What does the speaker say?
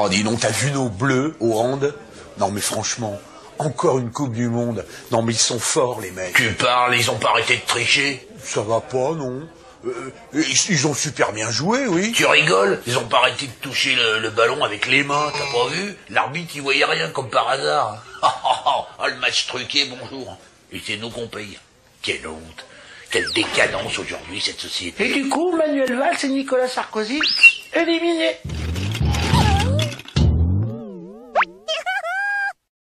Oh, dis donc, t'as vu nos bleus au hand? Non, mais franchement, encore une Coupe du Monde. Non, mais ils sont forts, les mecs. Tu parles, ils ont pas arrêté de tricher? Ça va pas, non. Ils ont super bien joué, oui. Tu rigoles? Ils ont pas arrêté de toucher le ballon avec les mains, t'as pas vu? L'arbitre, il voyait rien, comme par hasard. Ah, le match truqué, bonjour. Et c'est nous qu'on paye. Quelle honte. Quelle décadence aujourd'hui, cette société. Et du coup, Manuel Valls et Nicolas Sarkozy, éliminés.